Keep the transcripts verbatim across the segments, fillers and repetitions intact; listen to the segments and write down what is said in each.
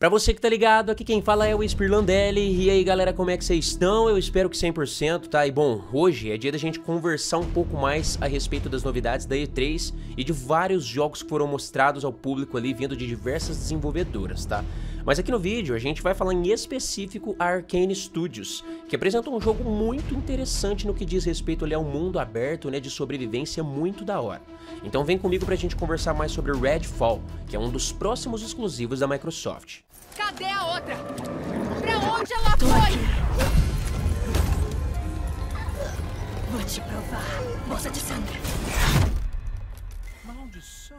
Pra você que tá ligado, aqui quem fala é o Espirlandelli. E aí galera, como é que vocês estão? Eu espero que cem por cento, tá? E bom, hoje é dia da gente conversar um pouco mais a respeito das novidades da E três e de vários jogos que foram mostrados ao público ali, vindo de diversas desenvolvedoras, tá? Mas aqui no vídeo a gente vai falar em específico a Arkane Studios, que apresenta um jogo muito interessante no que diz respeito ali ao mundo aberto, né, de sobrevivência muito da hora. Então vem comigo pra gente conversar mais sobre Redfall, que é um dos próximos exclusivos da Microsoft. Cadê a outra? Pra onde ela foi? Vou te provar, bolsa de sangue. Maldição.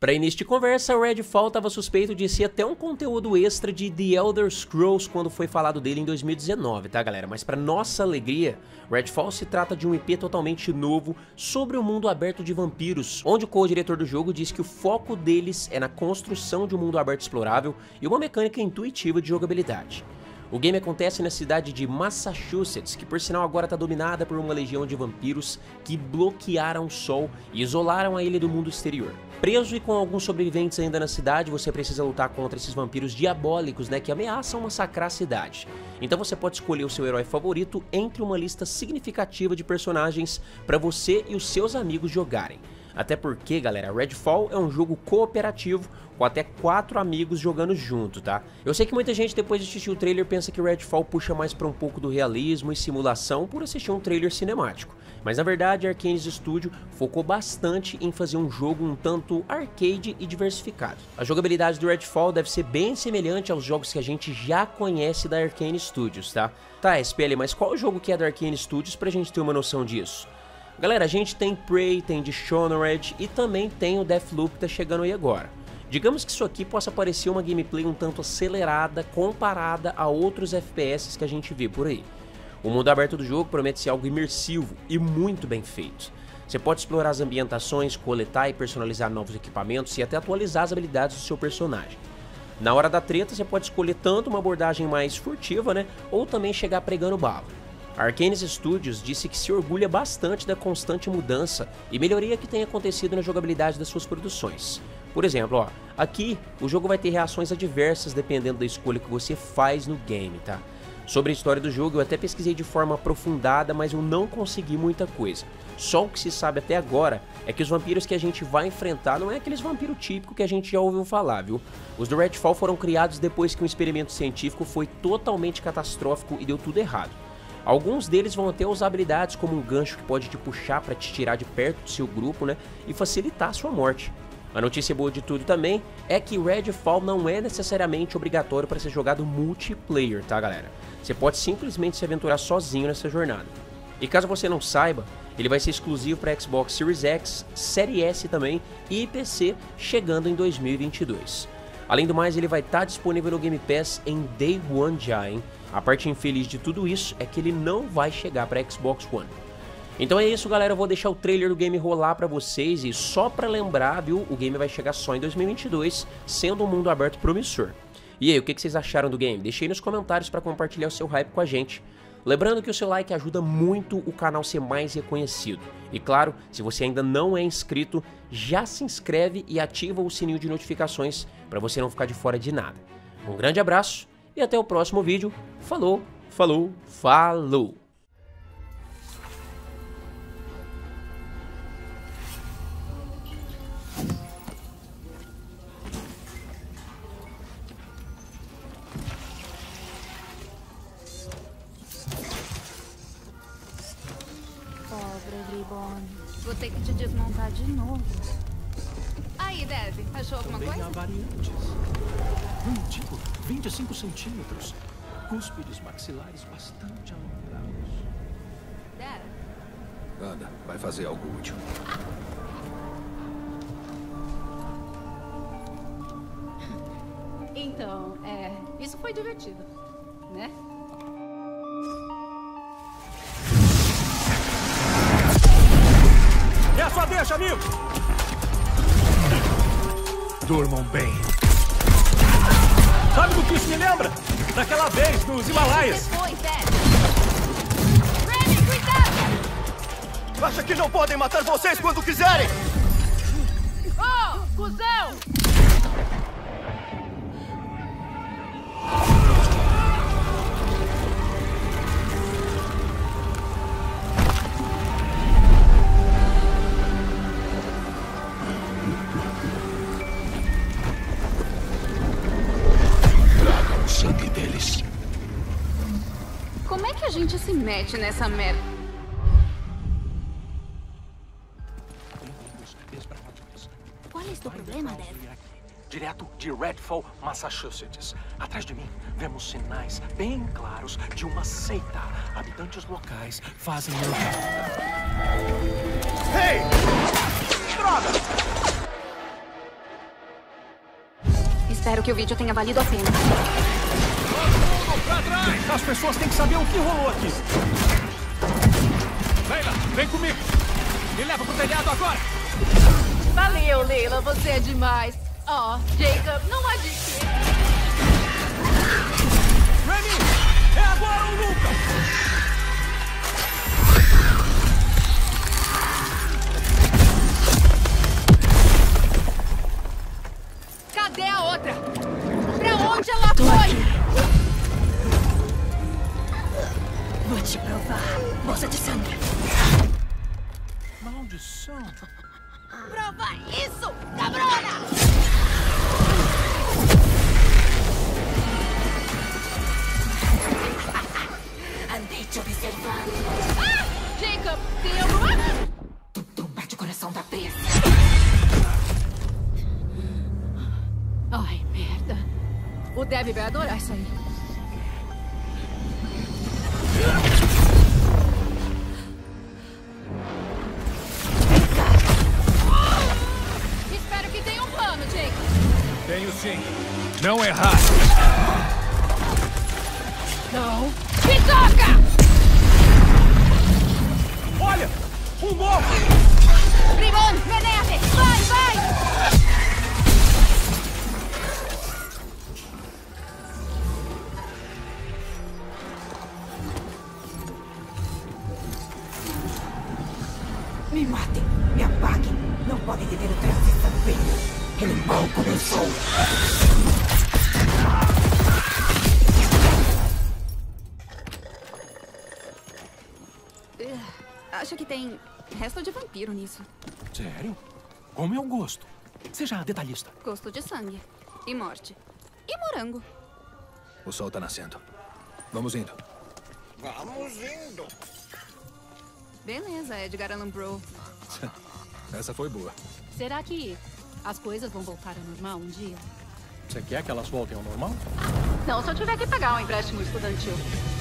Para início de conversa, o Redfall estava suspeito de ser até um conteúdo extra de The Elder Scrolls quando foi falado dele em dois mil e dezenove, tá galera? Mas para nossa alegria, Redfall se trata de um I P totalmente novo sobre o mundo aberto de vampiros, onde o co-diretor do jogo diz que o foco deles é na construção de um mundo aberto explorável e uma mecânica intuitiva de jogabilidade. O game acontece na cidade de Massachusetts, que por sinal agora está dominada por uma legião de vampiros que bloquearam o sol e isolaram a ilha do mundo exterior. Preso e com alguns sobreviventes ainda na cidade, você precisa lutar contra esses vampiros diabólicos, né, que ameaçam massacrar a cidade. Então você pode escolher o seu herói favorito entre uma lista significativa de personagens para você e os seus amigos jogarem. Até porque, galera, Redfall é um jogo cooperativo com até quatro amigos jogando junto, tá? Eu sei que muita gente depois de assistir o trailer pensa que Redfall puxa mais pra um pouco do realismo e simulação por assistir um trailer cinemático. Mas na verdade, a Arkane Studios focou bastante em fazer um jogo um tanto arcade e diversificado. A jogabilidade do Redfall deve ser bem semelhante aos jogos que a gente já conhece da Arkane Studios, tá? Tá, S P L, mas qual jogo que é da Arkane Studios pra gente ter uma noção disso? Galera, a gente tem Prey, tem Dishonored e também tem o Deathloop que tá chegando aí agora. Digamos que isso aqui possa parecer uma gameplay um tanto acelerada comparada a outros F P S que a gente vê por aí. O mundo aberto do jogo promete ser algo imersivo e muito bem feito. Você pode explorar as ambientações, coletar e personalizar novos equipamentos e até atualizar as habilidades do seu personagem. Na hora da treta você pode escolher tanto uma abordagem mais furtiva, né, ou também chegar pregando bala. A Arkane Studios disse que se orgulha bastante da constante mudança e melhoria que tem acontecido na jogabilidade das suas produções. Por exemplo, ó, aqui o jogo vai ter reações adversas dependendo da escolha que você faz no game, tá? Sobre a história do jogo eu até pesquisei de forma aprofundada, mas eu não consegui muita coisa. Só o que se sabe até agora é que os vampiros que a gente vai enfrentar não é aqueles vampiros típicos que a gente já ouviu falar, viu? Os do Redfall foram criados depois que um experimento científico foi totalmente catastrófico e deu tudo errado. Alguns deles vão até usar habilidades como um gancho que pode te puxar para te tirar de perto do seu grupo, né, e facilitar a sua morte. A notícia boa de tudo também é que Redfall não é necessariamente obrigatório para ser jogado multiplayer, tá galera? Você pode simplesmente se aventurar sozinho nessa jornada. E caso você não saiba, ele vai ser exclusivo para Xbox Series X, Série S também e P C, chegando em dois mil e vinte e dois. Além do mais, ele vai estar disponível no Game Pass em Day One já, hein? A parte infeliz de tudo isso é que ele não vai chegar para Xbox One. Então é isso, galera, eu vou deixar o trailer do game rolar para vocês e só para lembrar, viu, o game vai chegar só em dois mil e vinte e dois, sendo um mundo aberto promissor. E aí, o que vocês acharam do game? Deixa aí nos comentários para compartilhar o seu hype com a gente. Lembrando que o seu like ajuda muito o canal a ser mais reconhecido. E claro, se você ainda não é inscrito, já se inscreve e ativa o sininho de notificações para você não ficar de fora de nada. Um grande abraço e até o próximo vídeo. Falou, falou, falou! Vou ter que te desmontar de novo. Aí, Dev, achou alguma também coisa? Há variantes. Hum, tipo, vinte e cinco centímetros. Cúspides maxilares bastante alongados. Dev? Anda, vai fazer algo útil. Então, é... isso foi divertido, né? Só deixa, amigo! Durmam bem. Sabe do que isso me lembra? Daquela vez, nos Himalaias. Remy, cuidado! Acha que não podem matar vocês quando quiserem? Oh, cuzão! que a gente se mete nessa merda? Qual é o problema, Dev? Direto de Redfall, Massachusetts. Atrás de mim, vemos sinais bem claros de uma seita. Habitantes locais fazem... Ei! Droga! Espero que o vídeo tenha valido a pena. Todo mundo pra trás! As pessoas têm que saber o que rolou aqui. Leila, vem comigo. Me leva pro telhado agora. Valeu, Leila. Você é demais. Ó, oh, Jacob, não adiante. Remy, é agora ou nunca! Cadê a outra? Pra onde ela Tô foi? Aqui. Vou te provar, moça de sangue. Maldição. Prova isso, cabrona! Andei te observando. Ah! Jacob, tem alguma... Tum-tum, bate o coração da presa. Ai, merda. O Debbie vai adorar isso aí. Espero que tenha um plano, Jake. Tenho sim. Não errar. Não. Me toca! Olha! Um gol! Primon, venere! Vai, vai! Me matem, me apaguem. Não podem deter o trânsito também. Ele mal começou. Uh, acho que tem resto de vampiro nisso. Sério? Como eu gosto. Seja detalhista. Gosto de sangue. E morte. E morango. O sol tá nascendo. Vamos indo. Vamos indo. Beleza, Edgar Allan Poe. Essa foi boa. Será que as coisas vão voltar ao normal um dia? Você quer que elas voltem ao normal? Não, se eu tiver que pagar um empréstimo estudantil.